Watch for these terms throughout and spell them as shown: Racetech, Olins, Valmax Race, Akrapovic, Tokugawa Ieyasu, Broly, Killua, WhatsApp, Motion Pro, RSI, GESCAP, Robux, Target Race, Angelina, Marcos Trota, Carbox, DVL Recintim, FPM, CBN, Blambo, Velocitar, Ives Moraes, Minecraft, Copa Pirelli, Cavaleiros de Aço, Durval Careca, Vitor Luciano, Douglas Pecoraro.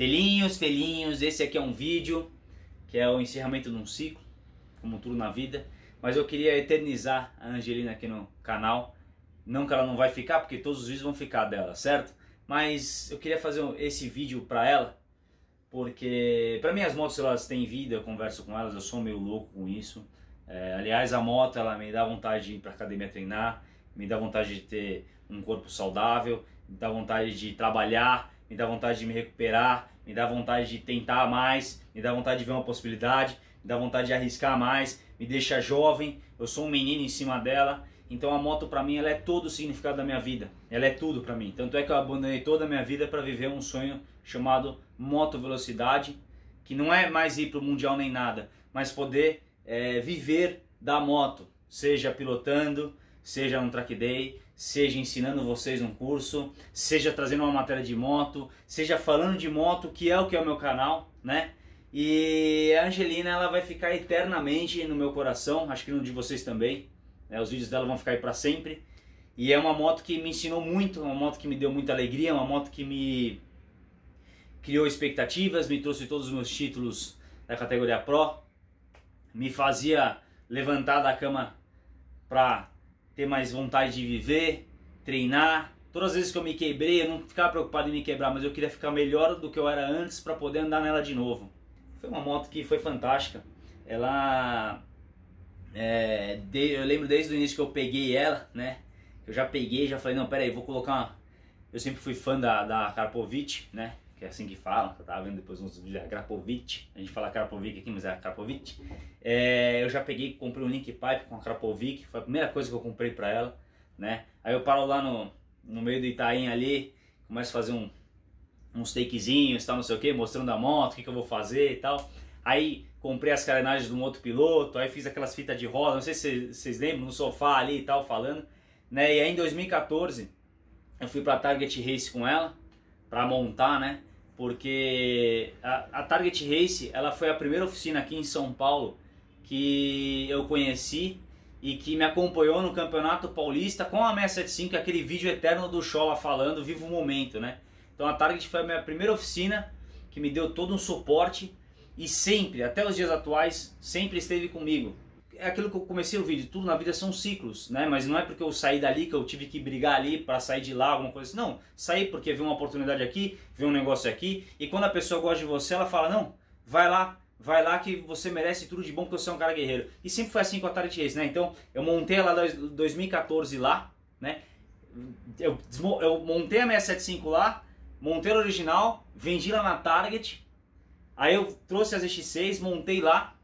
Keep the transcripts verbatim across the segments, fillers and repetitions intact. Filhinhos, filhinhos, esse aqui é um vídeo que é o encerramento de um ciclo, como tudo na vida. Mas eu queria eternizar a Angelina aqui no canal. Não que ela não vai ficar, porque todos os vídeos vão ficar dela, certo? Mas eu queria fazer esse vídeo pra ela, porque pra mim as motos elas têm vida, eu converso com elas, eu sou meio louco com isso. É, aliás, a moto ela me dá vontade de ir pra academia treinar, me dá vontade de ter um corpo saudável, me dá vontade de trabalhar, me dá vontade de me recuperar, me dá vontade de tentar mais, me dá vontade de ver uma possibilidade, me dá vontade de arriscar mais, me deixa jovem, eu sou um menino em cima dela. Então a moto pra mim ela é todo o significado da minha vida, ela é tudo pra mim. Tanto é que eu abandonei toda a minha vida pra viver um sonho chamado Moto Velocidade, que não é mais ir pro mundial nem nada, mas poder é, viver da moto, seja pilotando, seja no track day, seja ensinando vocês um curso, seja trazendo uma matéria de moto, seja falando de moto, que é o que é o meu canal, né? E a Angelina ela vai ficar eternamente no meu coração, acho que no de vocês também. É, os vídeos dela vão ficar aí para sempre. E é uma moto que me ensinou muito, uma moto que me deu muita alegria, uma moto que me criou expectativas, me trouxe todos os meus títulos da categoria Pro, me fazia levantar da cama para ter mais vontade de viver, treinar. Todas as vezes que eu me quebrei, eu não ficava preocupado em me quebrar, mas eu queria ficar melhor do que eu era antes para poder andar nela de novo. Foi uma moto que foi fantástica. Ela... É, de, eu lembro desde o início que eu peguei ela, né? Eu já peguei, já falei, não, pera aí, vou colocar uma... Eu sempre fui fã da, da Karpovich, né? Que é assim que fala, eu tava vendo depois uns vídeos da Akrapovic. A gente fala Karpovic aqui, mas é Akrapovic. É, eu já peguei, comprei um link pipe com a Akrapovic, foi a primeira coisa que eu comprei pra ela, né? Aí eu paro lá no, no meio do Itaim ali, começo a fazer um, uns takezinhos, tal, não sei o que, mostrando a moto, o que, que eu vou fazer e tal. Aí comprei as carenagens de um outro piloto, aí fiz aquelas fitas de roda, não sei se vocês lembram, no sofá ali e tal, falando, né? E aí em dois mil e quatorze eu fui pra Target Race com ela, pra montar, né? Porque a, a Target Race, ela foi a primeira oficina aqui em São Paulo que eu conheci e que me acompanhou no Campeonato Paulista com a seiscentos e setenta e cinco, aquele vídeo eterno do Xola falando, viva o momento, né? Então a Target foi a minha primeira oficina que me deu todo um suporte. E sempre, até os dias atuais, sempre esteve comigo. É aquilo que eu comecei o vídeo, tudo na vida são ciclos, né? Mas não é porque eu saí dali que eu tive que brigar ali para sair de lá, alguma coisa assim. Não, saí porque vi uma oportunidade aqui, vi um negócio aqui. E quando a pessoa gosta de você, ela fala, não, vai lá, vai lá que você merece tudo de bom porque você é um cara guerreiro. E sempre foi assim com a Target Race, né? Então, eu montei ela em dois mil e quatorze lá, né? Eu, eu montei a seiscentos e setenta e cinco lá, montei a original, vendi lá na Target... Aí eu trouxe as X seis, montei lá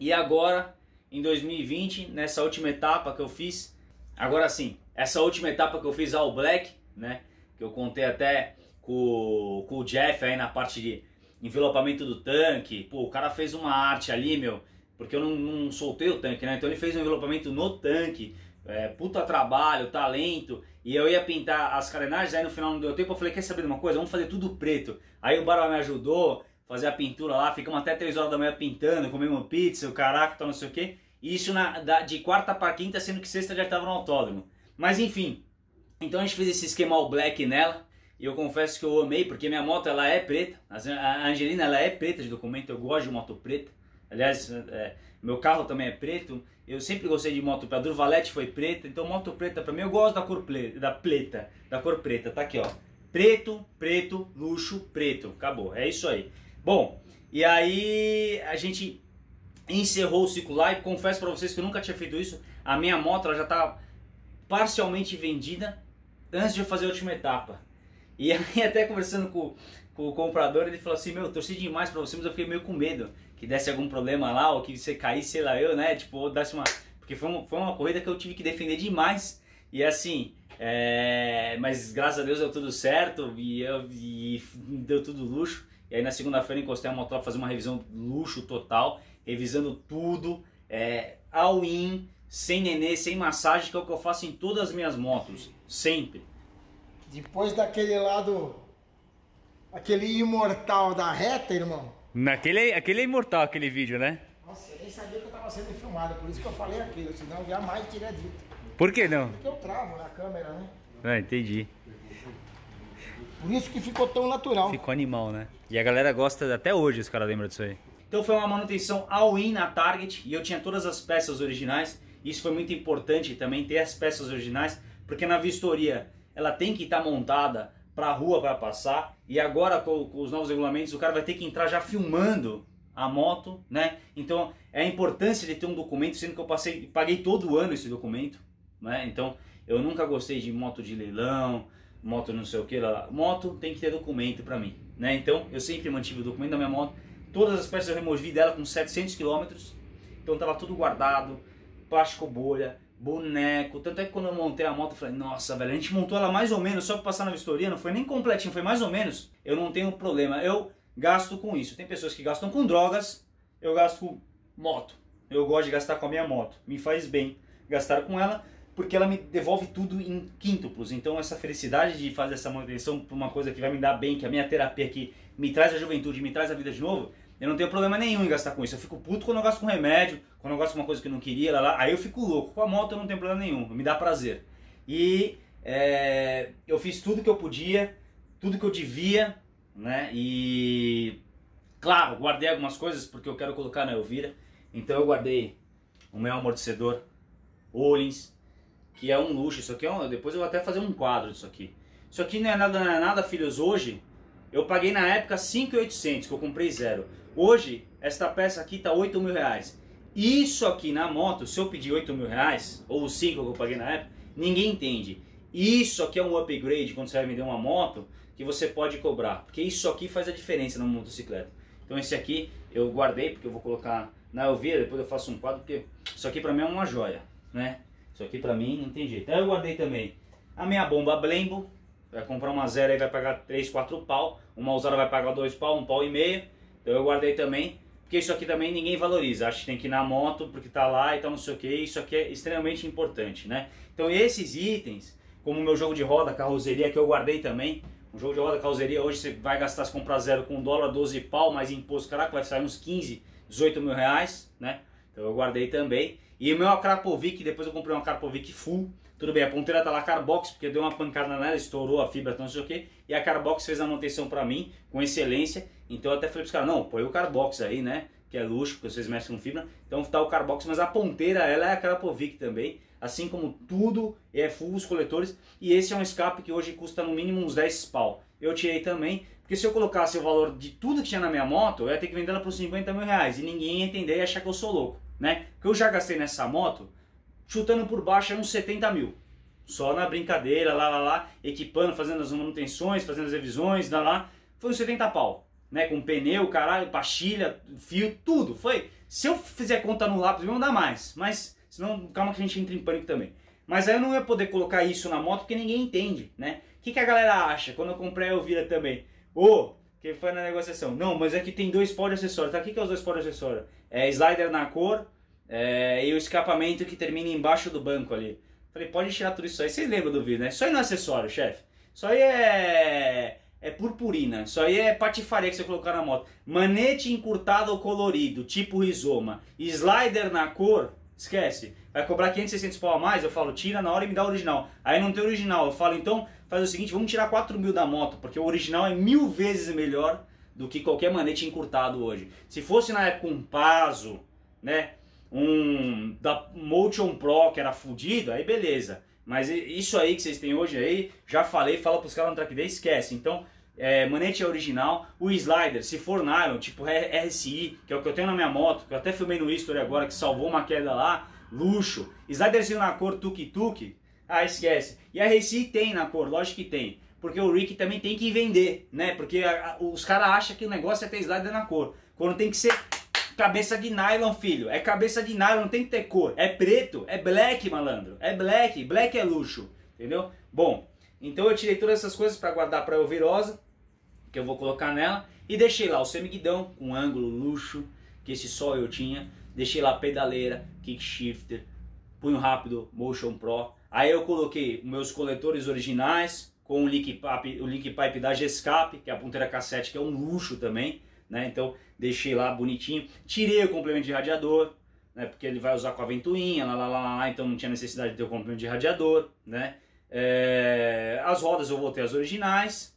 e agora, em dois mil e vinte, nessa última etapa que eu fiz, agora sim, essa última etapa que eu fiz All Black, né, que eu contei até com, com o Jeff aí na parte de envelopamento do tanque, pô, o cara fez uma arte ali, meu, porque eu não, não soltei o tanque, né, então ele fez um envelopamento no tanque, é, puta trabalho, talento, e eu ia pintar as carenagens, aí no final não deu tempo, eu falei, quer saber de uma coisa, vamos fazer tudo preto, aí o Barba me ajudou, fazer a pintura lá, ficamos até três horas da manhã pintando, comemos pizza, o caraca, tal, não sei o que. Isso na, da, de quarta para quinta, sendo que sexta já estava no autódromo. Mas enfim, então a gente fez esse esquema all black nela, e eu confesso que eu amei, porque minha moto ela é preta, a Angelina ela é preta de documento, eu gosto de moto preta. Aliás, é, meu carro também é preto, eu sempre gostei de moto preta, a Durvalete foi preta, então moto preta pra mim, eu gosto da cor preta, da preta, da cor preta, tá aqui ó. Preto, preto, luxo, preto, acabou, é isso aí. Bom, e aí a gente encerrou o ciclo lá e confesso para vocês que eu nunca tinha feito isso. A minha moto ela já tá parcialmente vendida antes de eu fazer a última etapa. E aí até conversando com, com o comprador, ele falou assim, meu, torci demais para você, mas eu fiquei meio com medo que desse algum problema lá ou que você caísse, sei lá eu, né? Tipo, desse uma... Porque foi uma, foi uma corrida que eu tive que defender demais. E assim, é... mas graças a Deus deu tudo certo e, eu, e deu tudo luxo. E aí na segunda-feira encostei a moto para fazer uma revisão luxo total, revisando tudo, é, all-in, sem nenê, sem massagem, que é o que eu faço em todas as minhas motos, sempre. Depois daquele lado, aquele imortal da reta, irmão. Naquele, aquele é imortal, aquele vídeo, né? Nossa, eu nem sabia que eu tava sendo filmado, por isso que eu falei aquilo, senão eu jamais teria dito. Por que não? Porque eu travo na câmera, né? Ah, entendi. Por isso que ficou tão natural. Ficou animal, né? E a galera gosta, até hoje os caras lembram disso aí. Então foi uma manutenção all-in na Target e eu tinha todas as peças originais. Isso foi muito importante também, ter as peças originais, porque na vistoria ela tem que estar tá montada para a rua para passar. E agora com, com os novos regulamentos o cara vai ter que entrar já filmando a moto, né? Então é a importância de ter um documento, sendo que eu passei, paguei todo ano esse documento, né? Então eu nunca gostei de moto de leilão, moto não sei o que lá, lá. Moto tem que ter documento para mim, né? Então eu sempre mantive o documento da minha moto. Todas as peças eu removi dela com setecentos quilômetros, então tava tudo guardado, plástico bolha, boneco. Tanto é que quando eu montei a moto eu falei, nossa velho, a gente montou ela mais ou menos só para passar na vistoria, não foi nem completinho, foi mais ou menos. Eu não tenho problema, eu gasto com isso. Tem pessoas que gastam com drogas, eu gasto com moto. Eu gosto de gastar com a minha moto, me faz bem gastar com ela, porque ela me devolve tudo em quíntuplos. Então essa felicidade de fazer essa manutenção por uma coisa que vai me dar bem, que é a minha terapia, que me traz a juventude, me traz a vida de novo, eu não tenho problema nenhum em gastar com isso. Eu fico puto quando eu gasto com remédio, quando eu gasto com uma coisa que eu não queria, lá, lá. Aí eu fico louco. Com a moto eu não tenho problema nenhum, me dá prazer. E é, eu fiz tudo que eu podia, tudo que eu devia, né? E claro, guardei algumas coisas porque eu quero colocar na Elvira. Então eu guardei o meu amortecedor Olins, que é um luxo. Isso aqui é um, depois eu vou até fazer um quadro disso aqui. Isso aqui não é nada, não é nada, filhos. Hoje eu paguei na época cinco mil e oitocentos, que eu comprei zero. Hoje, esta peça aqui tá oito mil reais. Isso aqui na moto, se eu pedir oito mil reais, ou os cinco que eu paguei na época, ninguém entende. Isso aqui é um upgrade quando você vai vender uma moto, que você pode cobrar. Porque isso aqui faz a diferença numa motocicleta. Então esse aqui eu guardei, porque eu vou colocar na Elvira, depois eu faço um quadro, porque isso aqui pra mim é uma joia, né? Isso aqui pra mim não tem jeito. Aí eu guardei também a minha bomba Blambo. Vai comprar uma zero aí, vai pagar três, quatro pau. Uma usada vai pagar dois pau, um pau e meio. Então eu guardei também, porque isso aqui também ninguém valoriza. Acho que tem que ir na moto, porque tá lá e tal, não sei o que. Isso aqui é extremamente importante, né? Então esses itens, como o meu jogo de roda, carroceria, que eu guardei também. Um jogo de roda, carroceria, hoje você vai gastar, se comprar zero com dólar, doze pau, mais imposto, caraca, vai sair uns quinze, dezoito mil reais, né? Então eu guardei também. E o meu Akrapovic, depois eu comprei uma Akrapovic full. Tudo bem, a ponteira tá lá Carbox, porque deu uma pancada nela, estourou a fibra, não sei o que. E a Carbox fez a manutenção pra mim, com excelência. Então eu até falei pros caras, não, põe o Carbox aí, né? Que é luxo, porque vocês mexem com fibra. Então tá o Carbox, mas a ponteira, ela é a Akrapovic também. Assim como tudo, é full os coletores. E esse é um escape que hoje custa no mínimo uns dez pau. Eu tirei também, porque se eu colocasse o valor de tudo que tinha na minha moto, eu ia ter que vender ela por cinquenta mil reais. E ninguém ia entender e achar que eu sou louco, né? Porque eu já gastei nessa moto, chutando por baixo, é uns setenta mil. Só na brincadeira, lá, lá, lá, equipando, fazendo as manutenções, fazendo as revisões, lá, lá. Foi uns setenta pau, né? Com pneu, caralho, pastilha, fio, tudo. Foi. Se eu fizer conta no lápis, não dá mais. Mas, senão, calma que a gente entra em pânico também. Mas aí eu não ia poder colocar isso na moto porque ninguém entende, né? O que, que a galera acha? Quando eu comprei a Elvira também. Ô, oh, que foi na negociação. Não, mas aqui tem dois pós de acessório. Tá, o que, que é os dois pós de acessório? É slider na cor... É, e o escapamento que termina embaixo do banco ali. Falei, pode tirar tudo isso aí. Vocês lembram do vídeo, né? Isso aí não é acessório, chefe. Isso aí é... é purpurina. Isso aí é patifaria que você colocar na moto. Manete encurtado ou colorido, tipo rizoma. Slider na cor, esquece. Vai cobrar quinhentos, seiscentos pau a mais. Eu falo, tira na hora e me dá o original. Aí não tem original. Eu falo, então faz o seguinte, vamos tirar quatro mil da moto, porque o original é mil vezes melhor do que qualquer manete encurtado hoje. Se fosse na época um Paso, né? Um da Motion Pro que era fudido, aí beleza. Mas isso aí que vocês têm hoje aí, já falei, fala pros caras no track day, esquece. Então, é, manete é original. O slider, se for nylon, tipo R S I, que é o que eu tenho na minha moto, que eu até filmei no history agora, que salvou uma queda lá, luxo. Sliderzinho na cor tuk-tuk, ah, esquece. E a R S I tem na cor, lógico que tem. Porque o Rick também tem que vender, né? Porque a, a, os caras acham que o negócio é ter slider na cor. Quando tem que ser... cabeça de nylon, filho. É cabeça de nylon, não tem que ter cor. É preto, é black, malandro. É black, black é luxo, entendeu? Bom, então eu tirei todas essas coisas para guardar para a Elvirosa, que eu vou colocar nela. E deixei lá o semiguidão com ângulo luxo, que esse só eu tinha. Deixei lá pedaleira, kick shifter, punho rápido, Motion Pro. Aí eu coloquei meus coletores originais com o link pipe, o link pipe da GESCAP, que é a ponteira cassete, que é um luxo também. Né? Então deixei lá bonitinho, tirei o complemento de radiador, né? Porque ele vai usar com a ventoinha, lá, lá, lá, lá, então não tinha necessidade de ter o complemento de radiador, né? É... as rodas eu voltei às originais,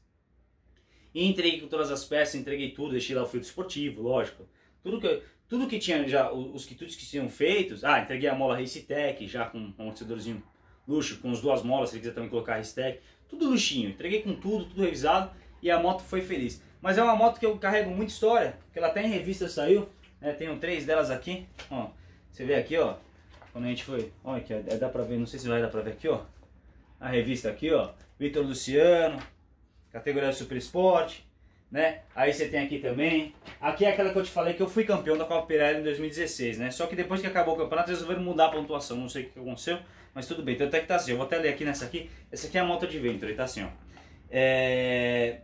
E entreguei com todas as peças, entreguei tudo, deixei lá o filtro esportivo, lógico. Tudo que, tudo que tinha já, os quitutes que tinham feitos, ah, entreguei a mola Racetech, já com um amortecedorzinho luxo, com as duas molas, se ele quiser também colocar a Racetech, tudo luxinho, entreguei com tudo, tudo revisado, e a moto foi feliz. Mas é uma moto que eu carrego muita história, porque ela até em revista saiu, né, tenho três delas aqui, ó, você vê aqui, ó, quando a gente foi, olha aqui, ó, dá pra ver, não sei se vai dar pra ver aqui, ó, a revista aqui, ó, Vitor Luciano, categoria Super Sport, né? Aí você tem aqui também. Aqui é aquela que eu te falei que eu fui campeão da Copa Pirelli em dois mil e dezesseis, né? Só que depois que acabou o campeonato resolveram mudar a pontuação. Não sei o que aconteceu, mas tudo bem. Então até que tá assim. Eu vou até ler aqui nessa aqui. Essa aqui é a moto de Venture, tá assim, ó. É...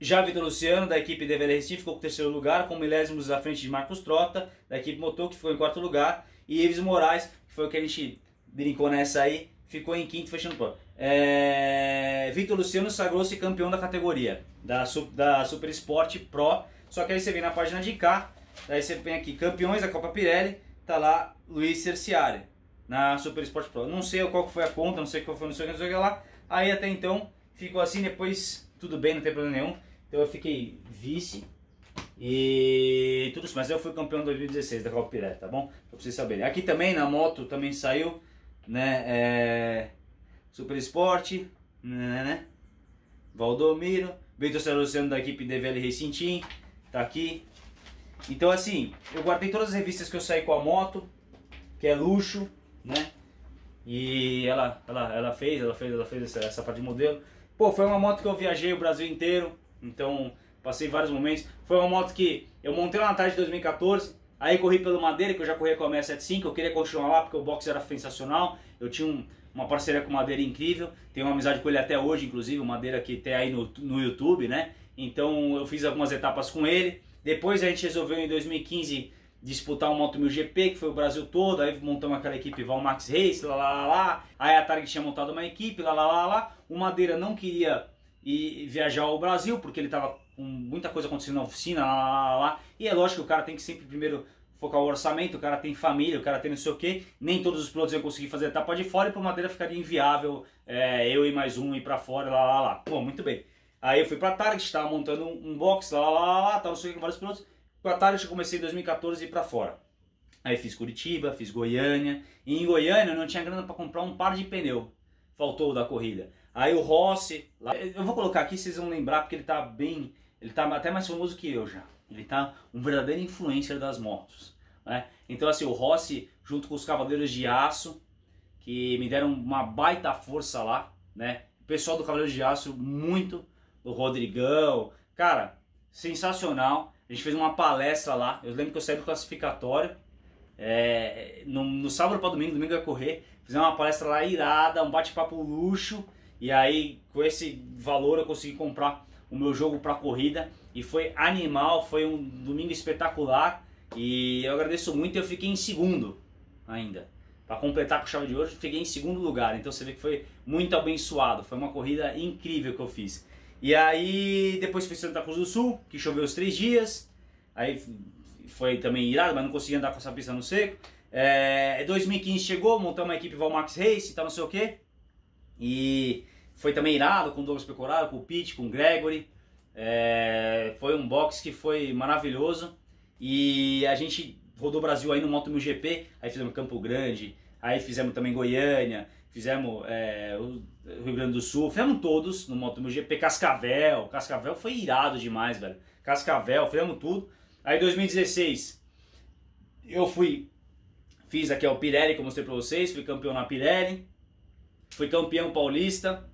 Já Vitor Luciano, da equipe D V L Recintim, ficou com o terceiro lugar, com milésimos à frente de Marcos Trota, da equipe Motor, que ficou em quarto lugar. E Ives Moraes, que foi o que a gente brincou nessa aí, ficou em quinto, fechando o plano. É... Vitor Luciano sagrou-se campeão da categoria da, da Super Sport Pro. Só que aí você vem na página de cá, aí você vem aqui, campeões da Copa Pirelli, tá lá Luiz Cerciari na Super Sport Pro. Não sei qual que foi a conta, não sei qual foi, não sei o que, não sei o que lá. Aí até então ficou assim, depois tudo bem, não tem problema nenhum. Então eu fiquei vice e tudo isso, mas eu fui campeão em dois mil e dezesseis da Copa Pirelli, tá bom? Pra vocês saberem. Aqui também na moto também saiu, né, é... Super Sport, né, né, Valdomiro, Vitor Luciano da equipe D V L Recintim, tá aqui. Então assim, eu guardei todas as revistas que eu saí com a moto, que é luxo, né, e ela, ela, ela fez, ela fez, ela fez essa, essa parte de modelo. Pô, foi uma moto que eu viajei o Brasil inteiro, então passei vários momentos. Foi uma moto que eu montei lá na tarde de dois mil e quatorze, aí corri pelo Madeira, que eu já corria com a seiscentos e setenta e cinco, eu queria continuar lá porque o box era sensacional. Eu tinha um, uma parceria com o Madeira incrível, tenho uma amizade com ele até hoje, inclusive, o Madeira que tem aí no, no YouTube, né? Então eu fiz algumas etapas com ele. Depois a gente resolveu em dois mil e quinze disputar o Moto mil G P, que foi o Brasil todo, aí montamos aquela equipe Valmax Race, lá, lá, lá, lá. Aí a Target tinha montado uma equipe, lá, lá, lá, lá. O Madeira não queria ir viajar ao Brasil, porque ele tava com muita coisa acontecendo na oficina, lá, lá, lá, lá. E é lógico que o cara tem que sempre primeiro focar o orçamento, o cara tem família, o cara tem não sei o que, nem todos os pilotos iam conseguir fazer a etapa de fora e para o Madeira ficaria inviável, é, eu e mais um ir para fora, lá, lá, lá. Bom, muito bem. Aí eu fui para a Target, estava montando um, um box, lá, lá, lá, lá, estava com vários pilotos. Com a Target eu comecei em dois mil e quatorze e ir para fora. Aí fiz Curitiba, fiz Goiânia, e em Goiânia eu não tinha grana para comprar um par de pneu, faltou o da corrida. Aí o Rossi, lá, eu vou colocar aqui, vocês vão lembrar, porque ele tá bem, ele tá até mais famoso que eu já. Ele tá um verdadeiro influencer das motos, né? Então assim, o Rossi, junto com os Cavaleiros de Aço, que me deram uma baita força lá, né? O pessoal do Cavaleiros de Aço, muito, o Rodrigão, cara, sensacional. A gente fez uma palestra lá, eu lembro que eu saí do classificatório, é, no, no sábado para domingo, domingo ia correr, fizemos uma palestra lá irada, um bate-papo luxo, e aí com esse valor eu consegui comprar o meu jogo para corrida, e foi animal, foi um domingo espetacular, e eu agradeço muito. Eu fiquei em segundo ainda, para completar com chave de ouro, fiquei em segundo lugar, então você vê que foi muito abençoado, foi uma corrida incrível que eu fiz. E aí depois fui Santa Cruz do Sul, que choveu os três dias, aí foi também irado, mas não consegui andar com essa pista no seco. É, dois mil e quinze chegou, montamos uma equipe Valmax Race e tal, não sei o que, e... Foi também irado, com o Douglas Pecoraro, com o Pete, com o Gregory. É, foi um box que foi maravilhoso. E a gente rodou o Brasil aí no Moto mil G P. Aí fizemos Campo Grande, aí fizemos também Goiânia, fizemos é, o Rio Grande do Sul. Fizemos todos no Moto mil G P. Cascavel, Cascavel foi irado demais, velho. Cascavel, fizemos tudo. Aí em dois mil e dezesseis, eu fui, fiz aqui o Pirelli que eu mostrei pra vocês. Fui campeão na Pirelli. Fui campeão paulista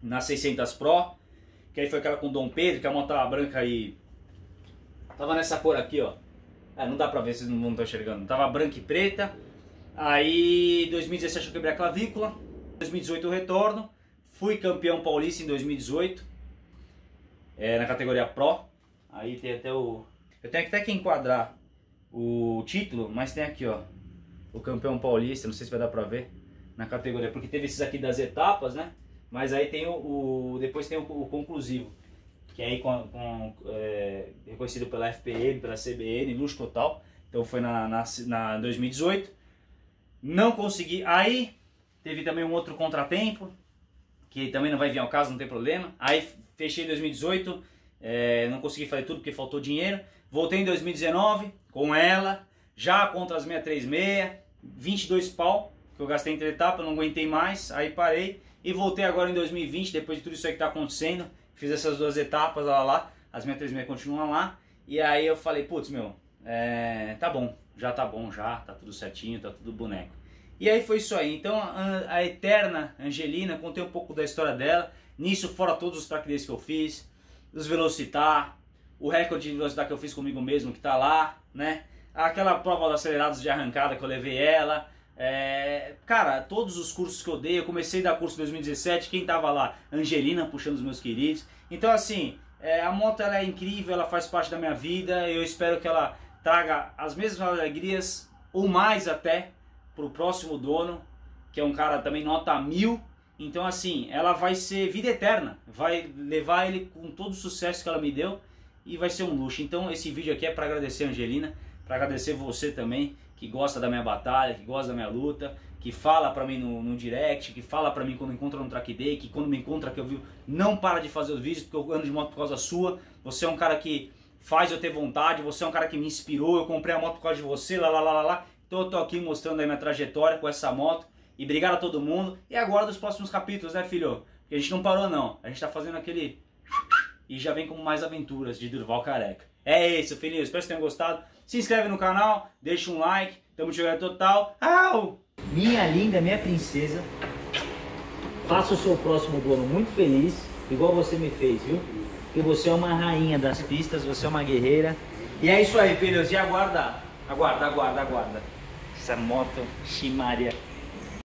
na seiscentos Pro, que aí foi aquela com o Dom Pedro, que a moto tava branca e... Tava nessa cor aqui, ó. É, não dá pra ver, vocês não estão enxergando. Tava branca e preta. Aí, em dois mil e dezessete eu quebrei a clavícula. Em dois mil e dezoito eu retorno. Fui campeão paulista em dois mil e dezoito. É, na categoria Pro. Aí tem até o... Eu tenho até que enquadrar o título, mas tem aqui, ó. O campeão paulista, não sei se vai dar pra ver. Na categoria, porque teve esses aqui das etapas, né? Mas aí tem o, o depois tem o, o conclusivo, que aí com, com, é reconhecido pela F P M, pela C B N, luxo total. Então foi na, na, na dois mil e dezoito, não consegui. Aí teve também um outro contratempo, que também não vai vir ao caso, não tem problema. Aí fechei em dois mil e dezoito, é, não consegui fazer tudo porque faltou dinheiro. Voltei em dois mil e dezenove com ela, já contra as seiscentos e trinta e seis, vinte e dois pau, que eu gastei entre etapa, não aguentei mais, aí parei. E voltei agora em dois mil e vinte, depois de tudo isso aí que tá acontecendo, fiz essas duas etapas, lá, lá, lá as seiscentos e trinta e seis continuam lá. E aí eu falei, putz, meu, é, tá bom, já tá bom, já, tá tudo certinho, tá tudo boneco. E aí foi isso aí. Então a, a eterna Angelina, contei um pouco da história dela. Nisso, fora todos os track days que eu fiz, os Velocitar, o recorde de velocidade que eu fiz comigo mesmo, que tá lá, né? Aquela prova dos acelerados de arrancada que eu levei ela. É, cara, todos os cursos que eu dei, eu comecei a dar curso em dois mil e dezessete, quem tava lá? Angelina, puxando os meus queridos. Então assim, é, a moto ela é incrível, ela faz parte da minha vida, eu espero que ela traga as mesmas alegrias, ou mais até, pro próximo dono, que é um cara também nota mil. Então assim, ela vai ser vida eterna, vai levar ele com todo o sucesso que ela me deu e vai ser um luxo. Então esse vídeo aqui é para agradecer a Angelina, para agradecer você também, que gosta da minha batalha, que gosta da minha luta, que fala pra mim no, no direct, que fala pra mim quando me encontra no track day, que quando me encontra que eu vi, não para de fazer os vídeos, porque eu ando de moto por causa sua, você é um cara que faz eu ter vontade, você é um cara que me inspirou, eu comprei a moto por causa de você, lá lá lá lá, lá. Então eu tô aqui mostrando a minha trajetória com essa moto, e obrigado a todo mundo, e agora dos próximos capítulos, né filho? Porque a gente não parou não, a gente tá fazendo aquele... E já vem com mais aventuras de Durval Careca. É isso, filhinho. Espero que tenham gostado. Se inscreve no canal, deixa um like. Tamo chegando total. Au! Minha linda, minha princesa. Faça o seu próximo dono muito feliz, igual você me fez, viu? Porque você é uma rainha das pistas, você é uma guerreira. E é isso aí, filhos. E aguarda, aguarda, aguarda, aguarda. Essa moto, ximaria.